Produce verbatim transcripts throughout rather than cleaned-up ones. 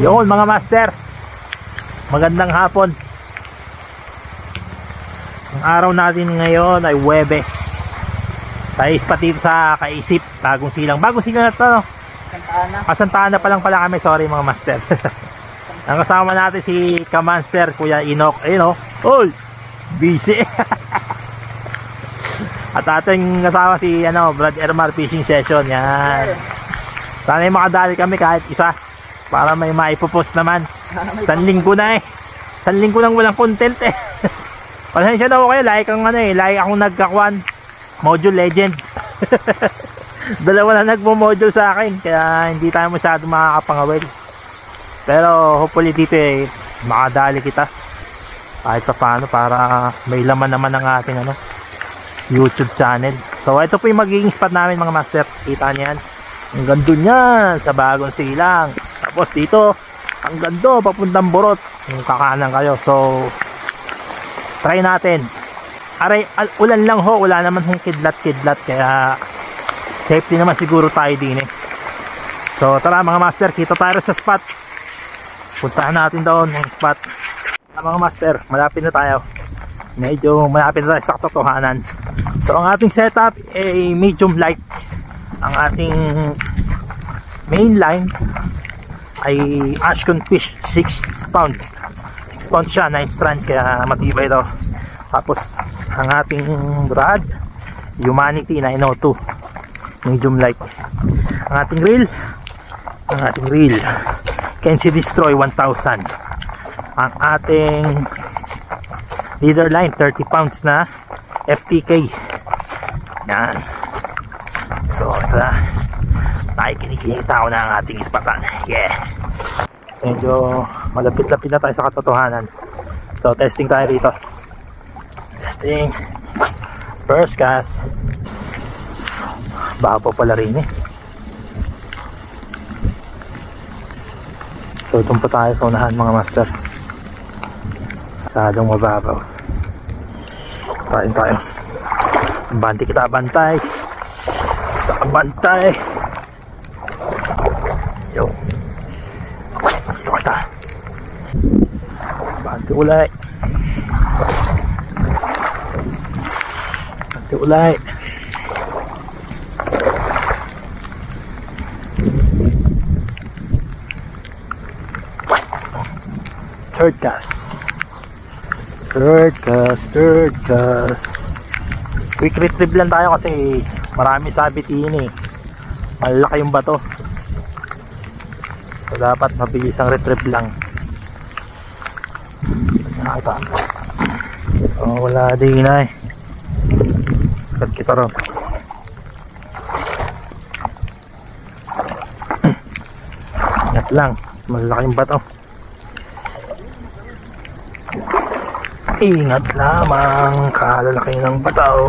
Yun mga master, magandang hapon. Ang araw natin ngayon ay Huwebes. Tayo ispatid sa Kaisip, Bagong Silang. Bagong Silang na ito, no? Kasantaan na pa lang pala kami, sorry mga master. Ang kasama natin si Kamanster, Kuya Inok. Ayun, no? Oh, busy. At ating kasama si ano, Brad Ermar Fishing Session. Yan. Sana'y makadali kami kahit isa para may maipopost naman. San linggo na eh. San linggo lang walang content eh. Pasensya na ako kayo. Like ang ano eh. Like akong nagkakwan. Module Legend. Dalawa na nagmo-module sa akin. Kaya hindi tayo masyado makakapangawil. Pero hopefully dito eh. Makadali kita. Kahit pa paano para may laman naman ng ating ano. YouTube channel. So ito po yung magiging spot namin mga master. Kita niyan. Ang gando niyan sa Bagong Silang. Tapos dito, ang gando papuntang Borot. Yung kakanan kayo. So try natin. Aray, ulan lang ho, wala naman hong kidlat-kidlat kaya safety naman siguro tayo din eh. So tara mga master, kita tayo sa spot. Puntahan natin doon yung spot. Tara, mga master, malapit na tayo. Medyo malapit na tayo sa katotohanan. So ang ating setup ay medium light. Ang ating main line ay Ashkan Fish six pound. six pound siya, nine strand kaya matibay daw. Tapos ang ating rod Humanity nine oh two medium light. Ang ating reel, ang ating reel Kenshi Destroy one thousand. Ang ating leader line thirty pounds na F T K. Yan. So tara, tayo kinikita ko na ang ating ispatan. Yeah. Medyo malapit-lapit na tayo sa katotohanan. So testing tayo rito. Testing. First cast. Baba pala rin eh. So tumpa tayo sa unahan mga master. Sadong mababaw. Tayo tayo. Banti kita, bantay. Sa bantay. Yo. Dito kita. Banti ulay. Banti ulay. Third cast. Third cast, third cast. Quick retrieve lang tayo kasi marami sabitin eh. Malaki yung bato. So dapat mabilis ang retrieve lang. Nakita. So wala din na eh. Sakat kita ron. Ingat lang. Malaki yung bato. Ingat lamang, kalalaki ng bataw.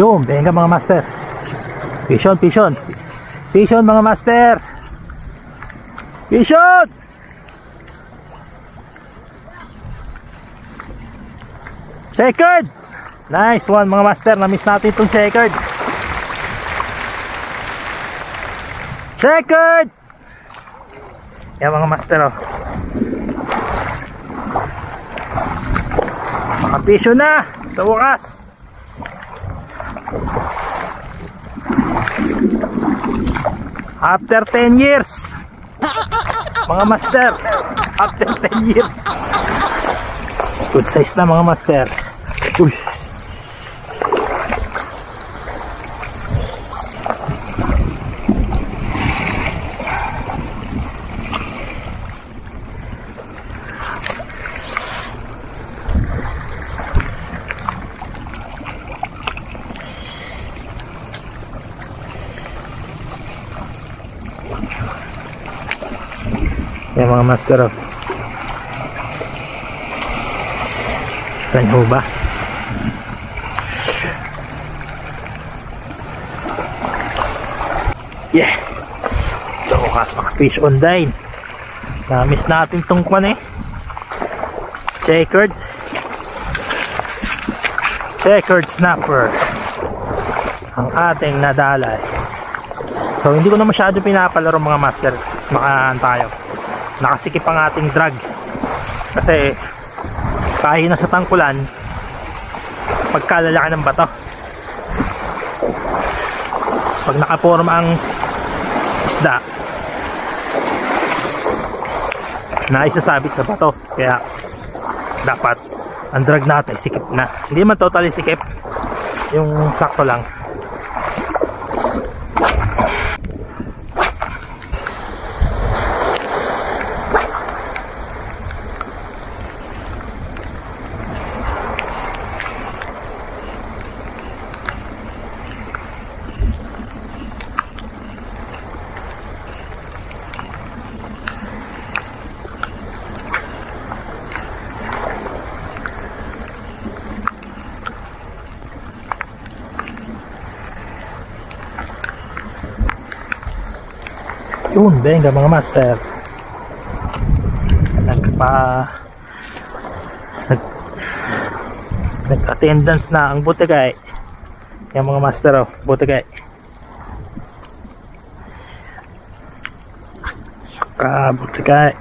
Yun, benga mga master. Vision, vision. Vision mga master. Vision! Checkered! Nice one mga master. Namiss natin itong checkered. Checkered! Yan mga master, oh. Mga vision na sa wakas. After ten years mga master, after ten years good size na mga master. Uy, yung mga master of yan ho ba? Yeah, so kas mga fish on dine na miss natin tong kwan eh, checkered checkered snapper ang ating nadala. So hindi ko na masyado pinapalaro mga master, makaan tayo, nakasikip ang ating drag kasi kahit nasa tangkulan pagkalalaki ng bato, pag nakaporma ang isda na isasabit sa bato, kaya dapat ang drag natin sikip na, hindi man totally sikip, yung sakto lang. Yun, benga mga master, nagpa nag, nag attendance na ang butikay yung mga master oh, butikay saka butikay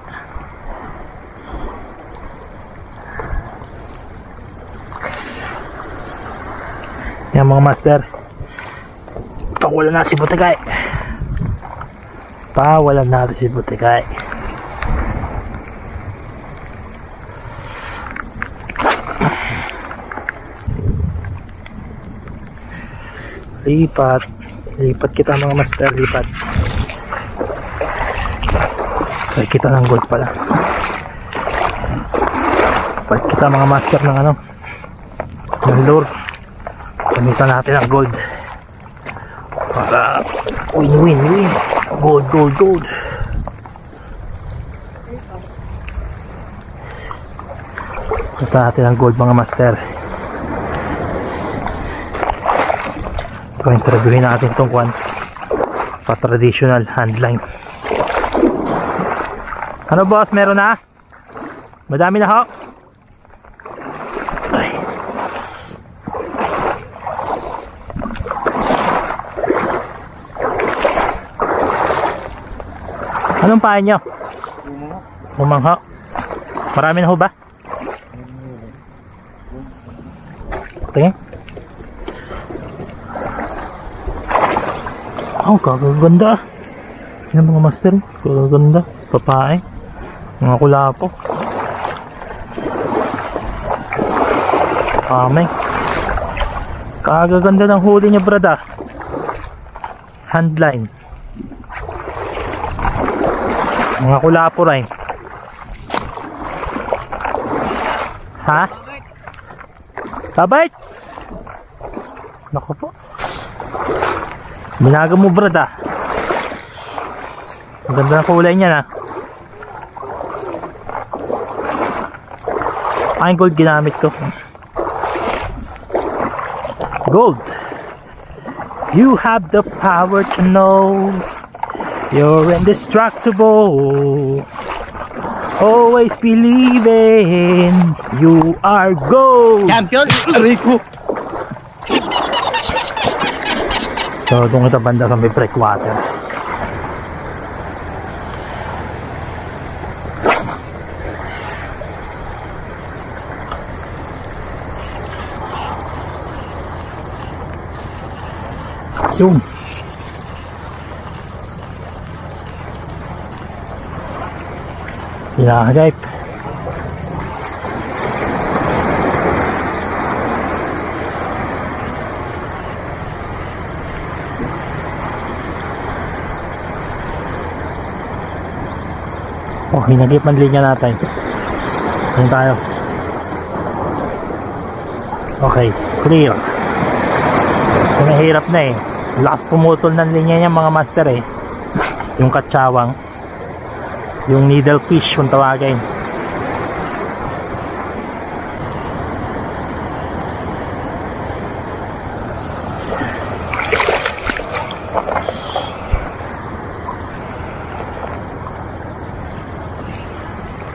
yung mga master, pakulan na si butikay. Pawalan natin si butikay. Lipat, lipat kita mga master, lipat. Ay, kita ng gold pala. Lipat kita mga master ng ano, ng lure. Gamitan natin ang gold para win win win. Gold, gold, gold. Kita natin ang gold mga master. Interviewin natin itong kwan, pa-traditional handline. Ano boss, meron na? Madami na ho. Anong pain nyo? Umangho. Marami na ho ba? Tingin. Oh, kagaganda. Yan mga master. Kagaganda. Papae. Mga kulapo. Pamay. Kagaganda ng huli niya, brada. Handline. Mga kulapo rin. Ha? Sabay! Naku po. Binaga mo brad ah. Ang ganda na kulay niya na. Ang gold ginamit ko. Gold. You have the power to know. You're indestructible. Always believing. You are gold. Champion Rico. So doon kita banda sa may breakwater. Yung pinakagayip. Oh, hinagip ang linya natin. Ano tayo? Okay, clear. Mahirap na eh. Lakas pumutol ng linya niya mga master eh. Yung katsawang. yung needlefish kung tawagin.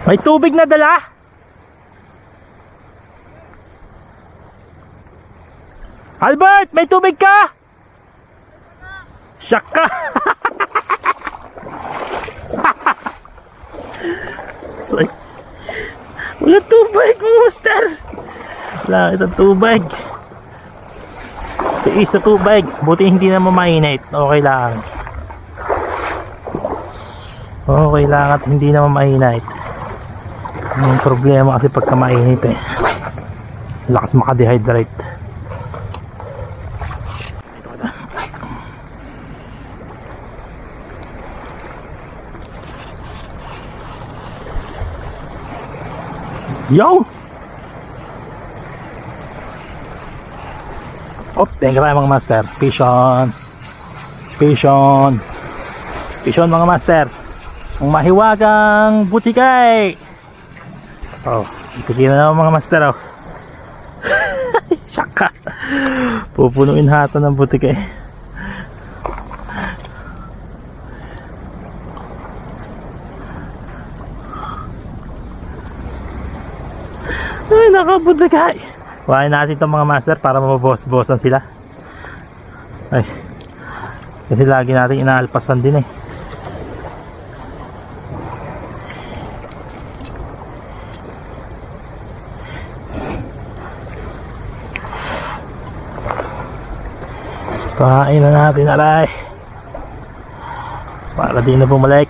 May tubig na dala. Albert, may tubig ka? Saka. Wala tubig, monster. Wala itong tubig. Tiis sa tubig. Buti hindi na mainit. Okay lang. Okay lang at hindi na mainit. Ang problema kasi pagka mainit eh, lakas makadehydrate. Yo! Oh, thank you tayo mga master. Fish on. Fish on. Fish on mga master. Ang mahiwagang butikay. Oh, itigil na naman mga master oh. Saka pupunuin hata ng butik eh. Ay, nakabutik ay. Huwain natin itong mga master para maboss-bossan sila. Ay, kasi lagi natin inaalpasan din eh. Pahain na natin aray para di na bumalik.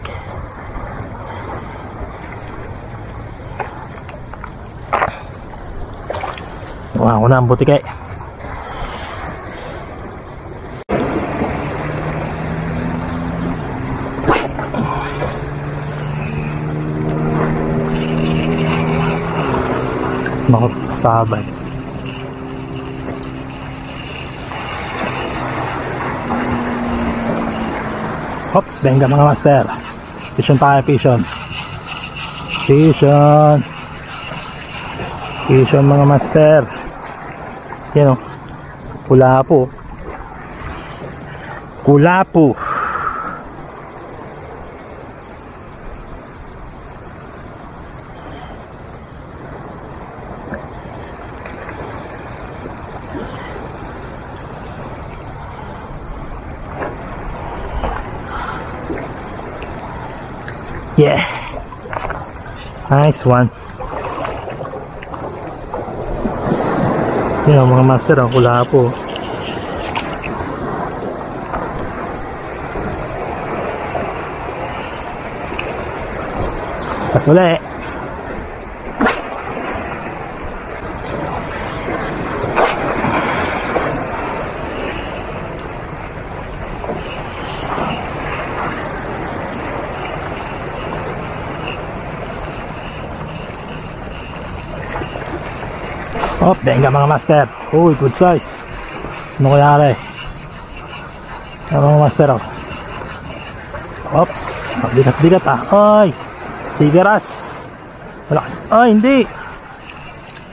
Wow, wala ang butik eh. Makapasabay. Hops, benga mga master. Fishon tayo, fishon. Fishon. Fishon mga master. Yan o. Kulapo. Kulapo. Yeah, nice one. Yan mga master, ang kulapo. Pas ulit. Hop, benga mga master. Uy, good size. Ano kayari? Ano mga master oh. Ops, bigat-bigat ah. Ay, sigaras. Wala. Ay, hindi.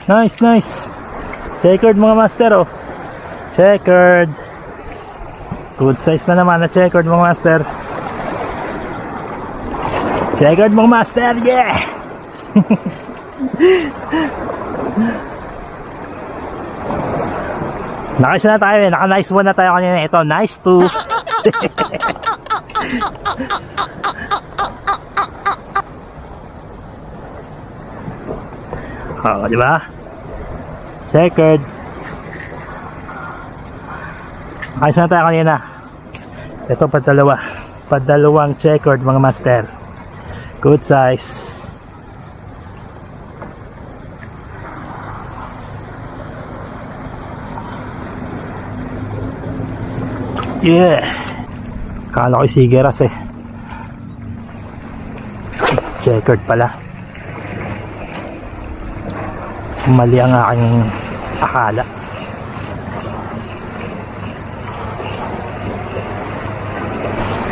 Nice, nice. Checkered mga master oh. Checkered. Good size na naman na checkered mga master. Checkered mga master, yeah. Naka-nice na tayo eh. Naka-nice one na tayo kanina. Ito, nice two. Oo, diba? Checkered. Naka-nice na tayo kanina. Ito, padalawa. Padalawang checkered, mga master. Good size. Yeah. Kala ko sigeras eh. Checkered pala. Mali ang aking akala.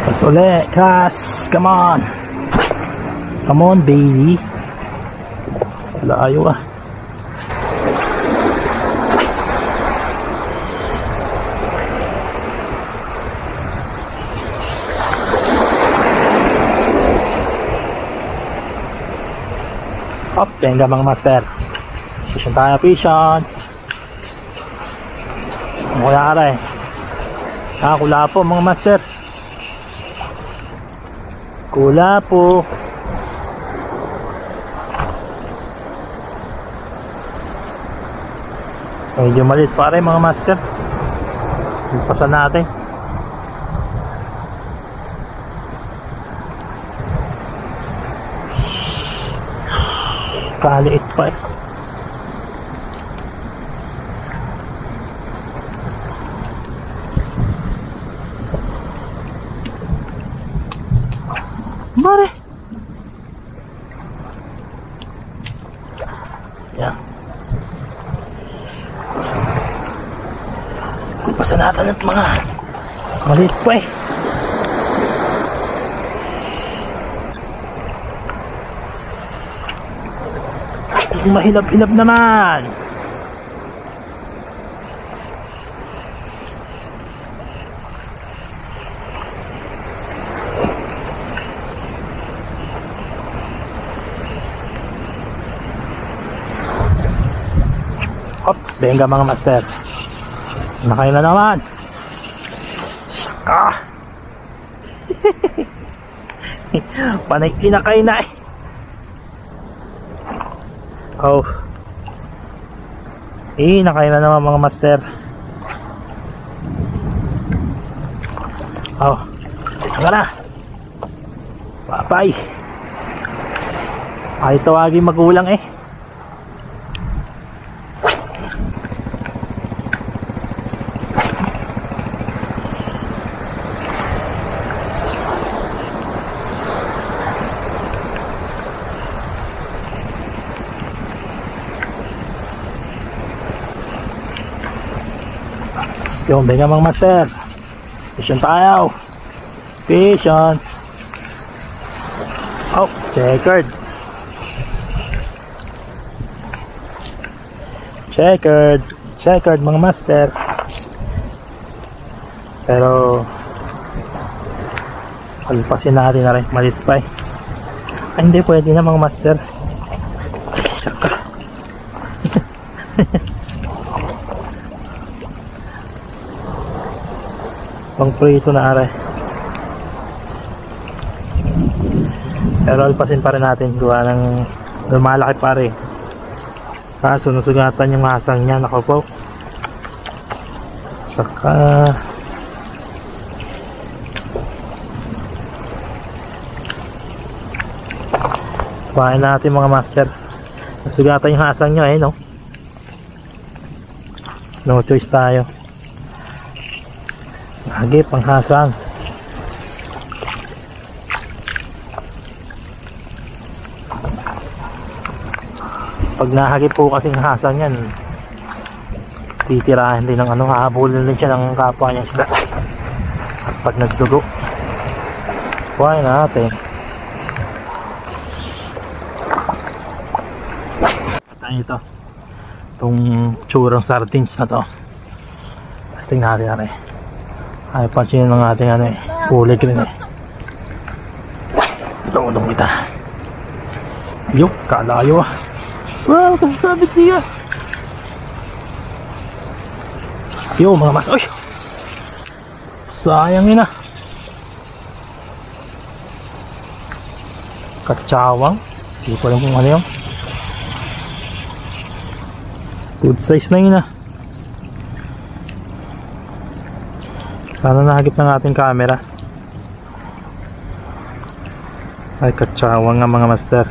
Kas ulit. Kas. Come on. Come on, baby. Layo ah. Up, tenga mga master. Fishon tayo, fishon. Wala ka eh. Ah, kula po mga master. Kula po. Medyo malit pa rin mga master. Pasan natin. Kaliit pa eh. Bare. Yan. Pasan natin at mga maliit pa eh. Mahilap-hilap naman. Ops, benga mga master. Nakain na naman. Saka. Panay inakay na eh. Oh. Eh, nakain na naman mga master. Oh. Saka na. Papay. Ay, tawagin magulang eh. Yung benga mga master. Fish on tayo. Fish on. Oh, checkered. Checkered. Checkered mga master. Pero palipasin natin na rin. Malit pa eh. Ay, hindi pwede na mga master. Saka. Pang prito na aray. Pero alpasin pa rin natin. Gawa ng lumalaki pa rin. Kaso nasugatan yung masang niya. Nako po. Saka kumain natin mga master. Nasugatan yung hasang niya eh no. No choice tayo. Lagi panghasang. Pag nahagi po kasing hasang yan, titirahan din ng ano, hahabulin din siya ng kapwa niya isda. At pag nagdugo, kuhain natin. Patayin ito. Itong tsurang sardines na to. Tapos tingnan natin natin. Ay, pansin ng ating ano eh, kulig rin eh. Tulong kita. Ayok, kalayo ah. Wow, kasasabit niya. Yo, mga mas, uy! Sayang yun ah. Katsawang. Hindi ko alam kung ano yun. Good size na yun ah. Sana nahagip ng ating camera. Ay, katsawang nga mga master.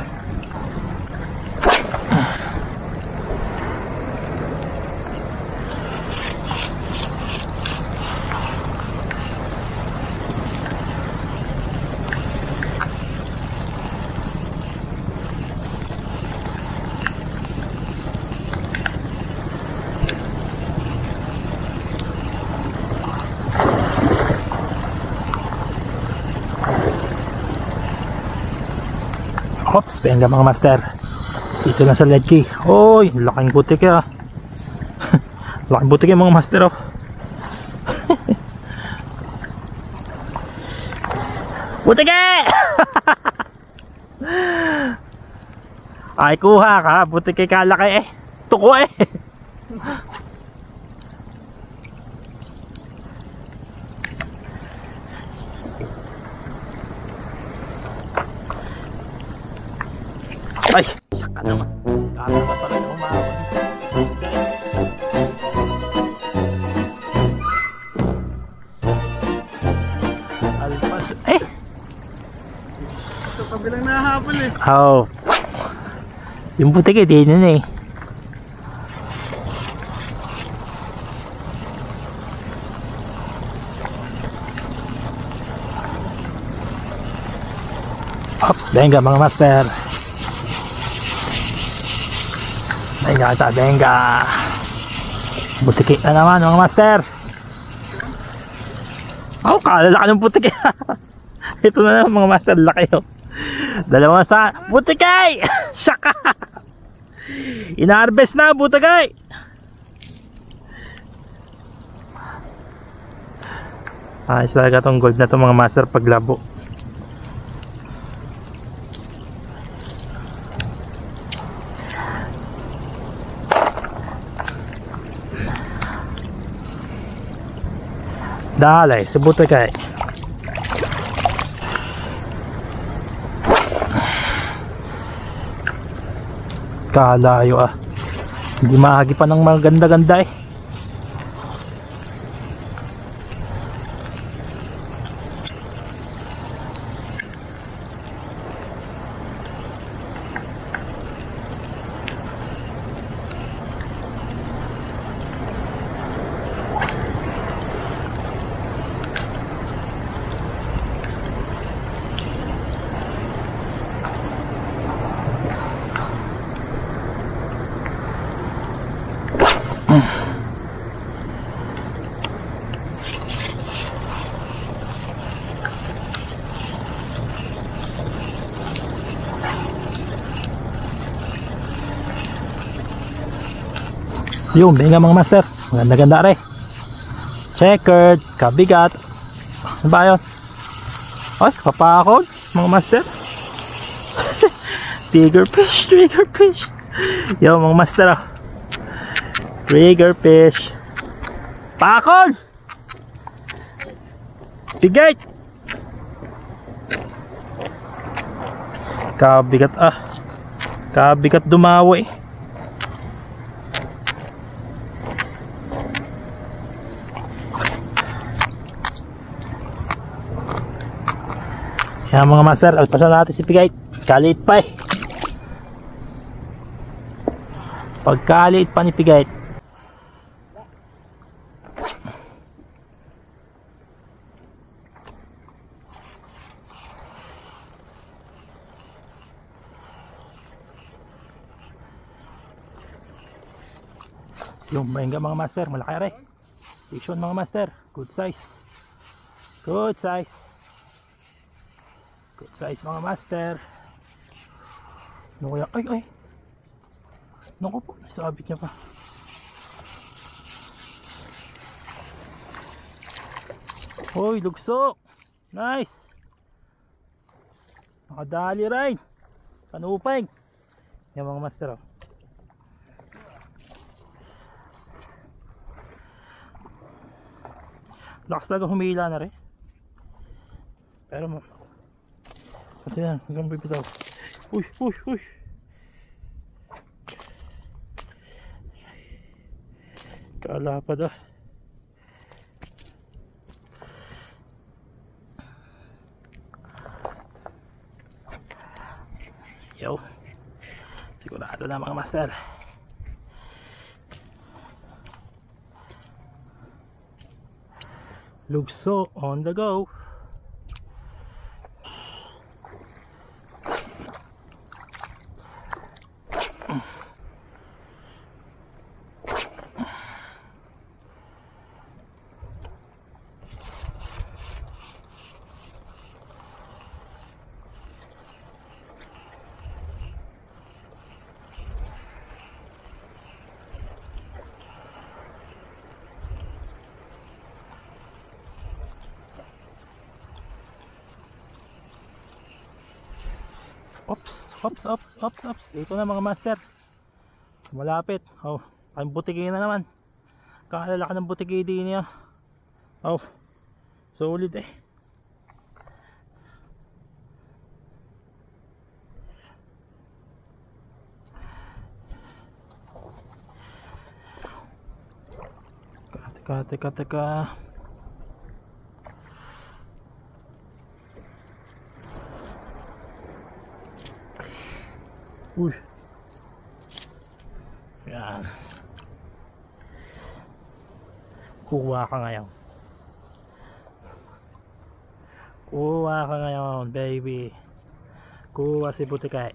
Spend ka mga master. Dito lang sa ledge. Oy, laking butik ah. Laking butik mga master oh. Butik eh! Ay kuha ka, butik eh kalaki eh. Tuko eh. Ay, saka naman. Dami na pala na umawag. Alpas. Eh! Ito kabilang nahahabol eh. Oo. Yung butik eh, di nun eh. Ops, benga mga master. Benga ta, benga. Butiki na naman mga master. Ako oh, kalala ka ng butiki. Ito na naman mga master, laki oh. Dalawa sa butikay. Saka inarvest na butikay. Ah, isa talaga tong gold na to mga master paglabo. Dalej, sebutin kayak kalayo ah. Hindi mahagi pa ng maganda-ganda eh. Yung benga mga master, maganda-ganda re. Checkered, kabigat. Ano ba yun? Ay, papakod mga master. Trigger fish, trigger fish. Yung mga master oh. Trigger fish. Pakod! Bigat! Kabigat ah. Kabigat dumawi eh. Yan mga master, alpasan natin si Pigay. Kaliit pa eh. Pagkaliit pa ni Pigay. Yung maingga mga master, malaki rin. Fiction mga master, good size. Good size. Good size mga master. Ano kaya? Ay ay. Naku po, sabit niya pa. Hoy, lugso. Nice. Nakadali rin. Panupeng. Yan mga master oh. Lakas talaga humila na rin. Pero mo ayan, hanggang bibitaw. Uy, uy, uy. Kalapad ah. Yo. Sigurado na mga master. Lugso on the go. Ops, ops, ops, ops, ops. Dito na mga master. Malapit. Oh, ang butiki na naman. Kakalala ka ng butiki din niya. Oh, solid eh. Teka, teka, teka. Uy. Yan. Kuha ka ngayon. Kuha ka ngayon, baby. Kuha si Butikay.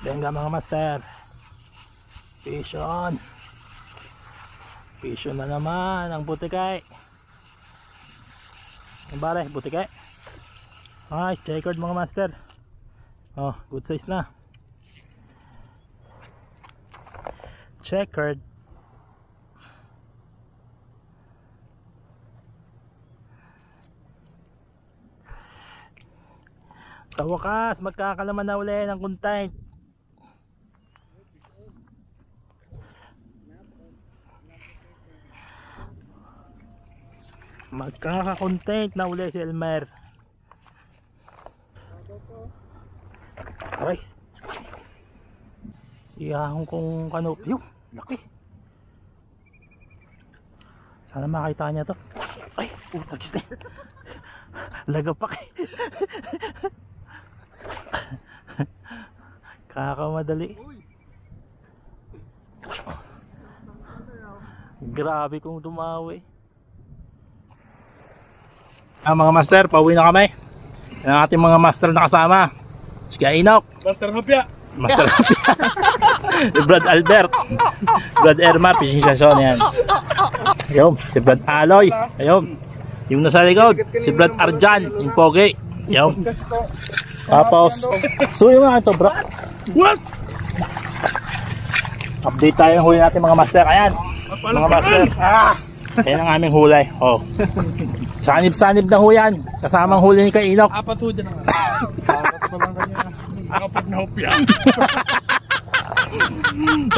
Benga mga master. Fish on. Fish on na naman ang Butikay. Ang bare, Butikay. Ay, checkered mga master. Oh, good size na. Checkered. Sa wakas, magkakalaman na uli ng content. Magkaka-content na uli si Elmer. Ay, iyahong kong kanop. Ayun, laki. Sana makita niya to. Ay, putagis na. Lagapak eh. Kakamadali. Grabe kong dumawi. Ah, mga master, pauwi na kami. Ang ating mga master na kasama. Si Kainok, Master Hopya, Master Hopya, Brad Albert, Brad Erma, Fishing Station yan. Ayun, si Brad Aloy. Ayun, yung nasa likod, si Brad Arjan, yung pogi. Ayun. Tapos, suyo nga ito, bro. What? Update tayo ng huli natin mga master. Ayan, mga master. Ah, ayan ang aming hulay. Oh. Sanib-sanib na ho yan. Kasamang huli ni Kainok. Apat ho dyan naman. Apat pa lang kanya. Apat na hop yan.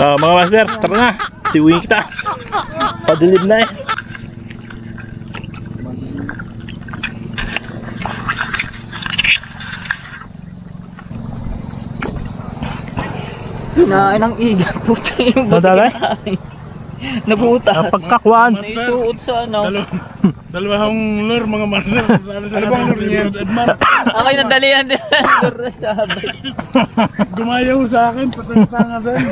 uh, mga master, tara na. Siwingin kita. Padilib na eh. Hinain ang iga. Puti yung buti kinain. Nabutas. Napagkakwaan. Naisuot sa ano. Dalawang lure mga master. Dalawang lure niya. Ako'y nadalian din ang lure sa habay. Gumayaw sa akin, patang-tanga din.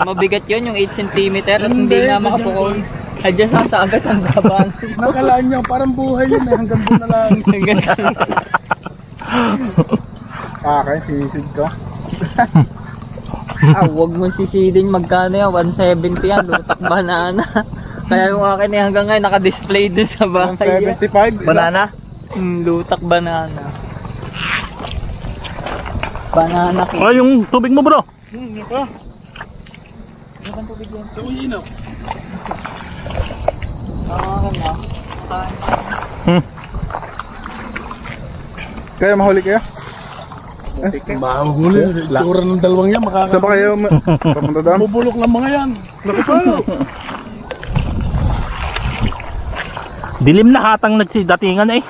Mabigat yun, yung eight centimeters at hindi na makapukol. Adjust ang sagat ang gabang. Nakalaan niya, parang buhay yun eh, hanggang doon na lang. Hanggang doon. Akin, sisid ko. Ah, huwag mo sisiding magkano yan, one seventy yan, lutak banana. Kaya yung akin eh hanggang ngayon naka-display din sa bahay. one seventy-five? Banana? Mm, lutak banana. Banana cake. Ay, yung tubig mo bro! Hmm, yun pa. Ano bang tubig yan? Sa uinaw. Ah, ano? Hmm. Kaya mahuli kayo? Mahuli, tsura ng dalawang yan makakakita. Saan ba kayo? Bubulok ng mga yan. Nakapalo. Dilim na hatang nagsidatingan eh.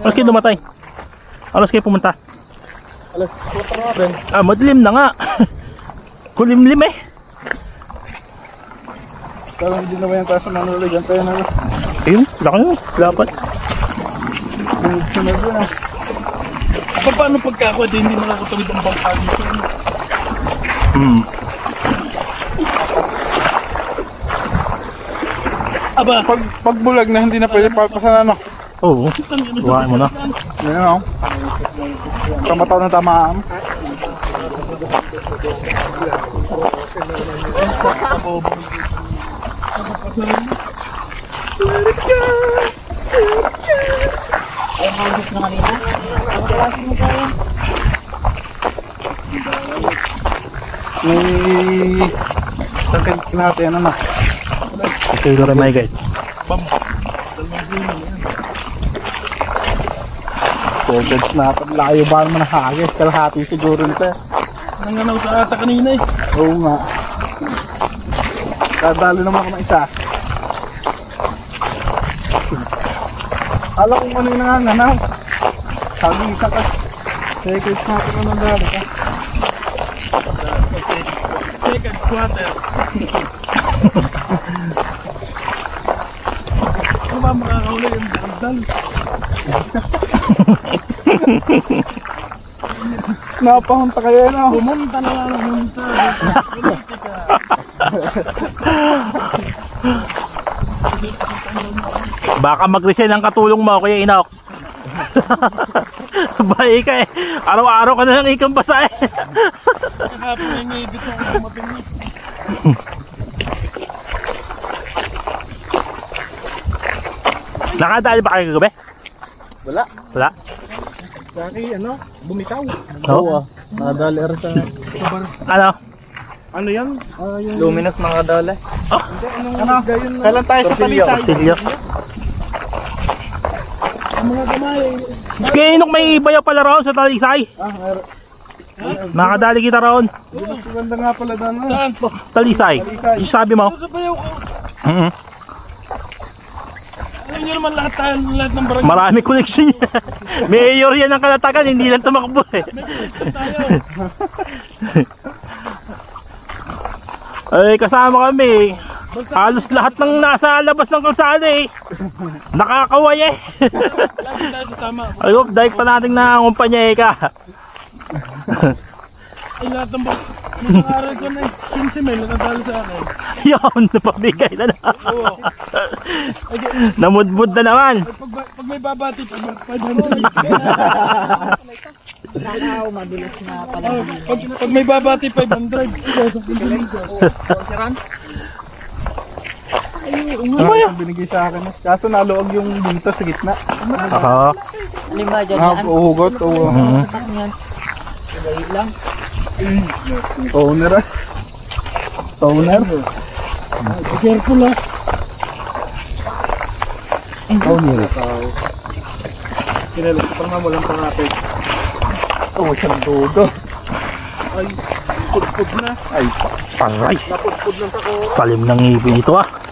Alas kayo dumatay. Alas kayo pumunta. Alas four. Ah, madilim na nga. Kulimlim eh. Parang hindi naman yung tayo sa manuloy. Diyan tayo naman. Ayun, laki yun. Lapat. Sinag yun ah. Paano pagkakwede hindi makakatawid ang bangkali ko? Hmm. Aba, pag pagbulag na hindi na pwede papasan ano. Oo. Kuhain mo na. Yan oh. Kamataw na tamaan. Sa bobo. Checkered snapper, layo ba naman hagis, kalahati siguro nito. Nanganaw sa ata kanina eh. Oo nga. Dadalo naman ako ng isa. Alam kong ano yung nanganaw. Sabi isa ka, checkered snapper na nang dali ka. Checkered quarter. Ano ba makakauli yung daldal? Napahunta kayo na. Pumunta na lang, pumunta. Baka mag-resign ang katulong mo, Kuya Inok. Baik ka eh. Araw-araw ka na lang ikang basa eh. Happy na yung ibig na mapingit. Nakadali ba kayo gabi? Wala. Wala. Saki ano, bumitaw. Oo. Nakadali rin sa kabar. Ano? Ano yan? Uh, yung... Luminous mga dali. Oh! Ano? Kailan tayo sa talisay? Torsilyo. Ang mga gamay. Sige, Inok, may iba pala raon sa talisay. Ah, meron. Nakadali kita raon. Maganda nga pala doon. Saan po? Talisay. Yung sabi mo. Ano sa bayaw ko? Mm-hmm. Alam nyo naman lahat tayo, lahat ng barangay. Marami connection niya. Mayor yan ang kalatagan, hindi lang tumakbo eh. Ay, kasama kami. Halos lahat ng nasa labas ng kalsada eh. Nakakaway eh. Ay, wop, dahil pa natin na kumpanya eh ka. Ay, lahat ng barangay. Nakaral ko na simsimel na dalo sa akin. Yun, napabigay na na. Oo. Namudbud na naman. Pag may babati, pag may babati, pag may babati, pag drive. Ayun, binigay sa akin. Kaso naloog yung dito sa gitna. Oo. Lima dyan yan. Uhugot. Dahil lang. Toner ah. Toner. Careful ah. Toner. Kinalok pa nga, walang pangapit. Oh, siyang dodo. Ay, pudpud na. Ay, paray. Napudpud lang ako. Talim ng ngipin ito ah.